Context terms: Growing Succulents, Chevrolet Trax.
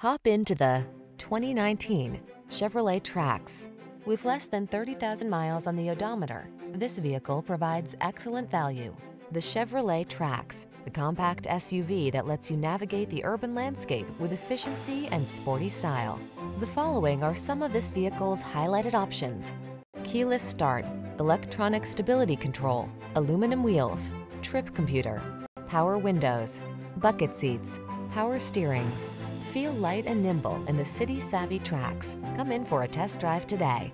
Hop into the 2019 Chevrolet Trax. With less than 30,000 miles on the odometer, this vehicle provides excellent value. The Chevrolet Trax, the compact SUV that lets you navigate the urban landscape with efficiency and sporty style. The following are some of this vehicle's highlighted options: keyless start, electronic stability control, aluminum wheels, trip computer, power windows, bucket seats, power steering. Feel light and nimble in the city-savvy Trax. Come in for a test drive today.